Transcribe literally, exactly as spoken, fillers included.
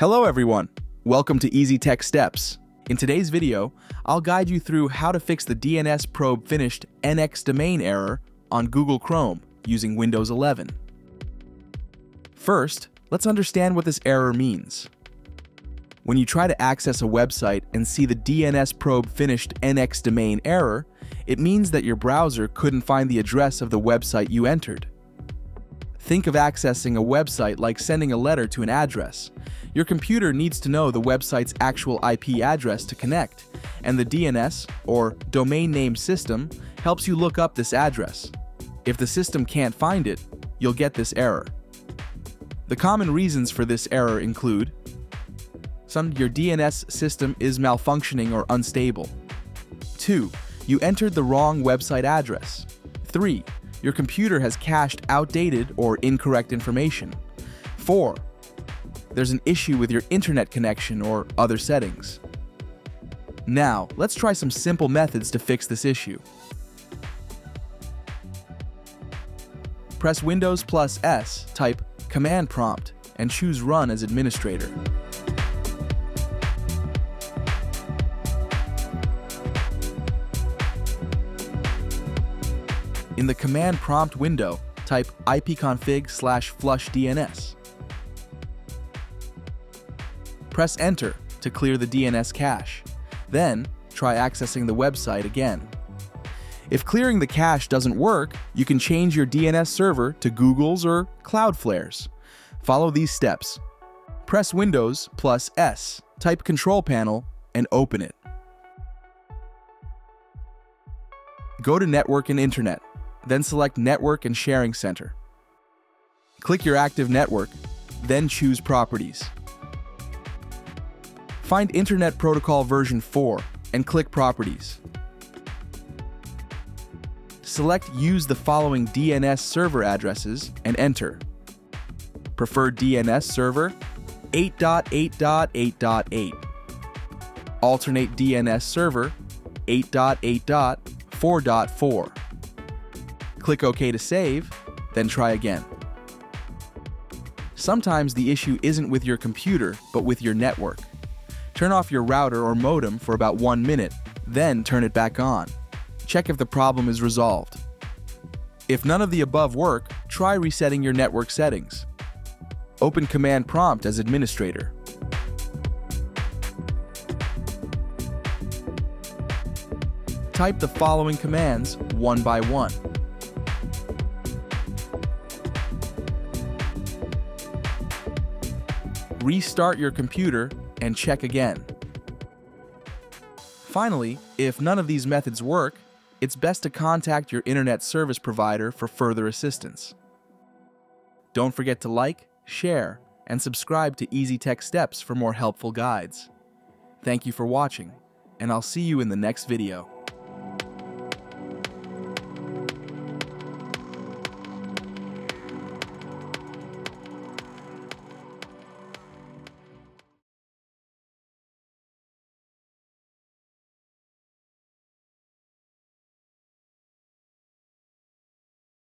Hello everyone, welcome to Easy Tech Steps. In today's video, I'll guide you through how to fix the D N S probe finished N X domain error on Google Chrome using Windows eleven. First, let's understand what this error means. When you try to access a website and see the D N S probe finished N X domain error, it means that your browser couldn't find the address of the website you entered. Think of accessing a website like sending a letter to an address. Your computer needs to know the website's actual I P address to connect, and the D N S, or Domain Name System, helps you look up this address. If the system can't find it, you'll get this error. The common reasons for this error include: some, your D N S system is malfunctioning or unstable. Two, you entered the wrong website address. Three, your computer has cached outdated or incorrect information. Four, there's an issue with your internet connection or other settings. Now, let's try some simple methods to fix this issue. Press Windows plus S, type Command Prompt, and choose Run as Administrator. In the command prompt window, type ipconfig slash flushdns. Press Enter to clear the D N S cache. Then, try accessing the website again. If clearing the cache doesn't work, you can change your D N S server to Google's or Cloudflare's. Follow these steps. Press Windows plus S, type Control Panel, and open it. Go to Network and Internet. Then select Network and Sharing Center. Click your active network, then choose Properties. Find Internet Protocol Version four and click Properties. Select Use the following D N S server addresses and enter. Preferred D N S server eight dot eight dot eight dot eight. Alternate D N S server eight dot eight dot four dot four. Click OK to save, then try again. Sometimes the issue isn't with your computer, but with your network. Turn off your router or modem for about one minute, then turn it back on. Check if the problem is resolved. If none of the above work, try resetting your network settings. Open Command Prompt as Administrator. Type the following commands one by one. Restart your computer and check again. Finally, if none of these methods work, it's best to contact your internet service provider for further assistance. Don't forget to like, share, and subscribe to Easy Tech Steps for more helpful guides. Thank you for watching, and I'll see you in the next video.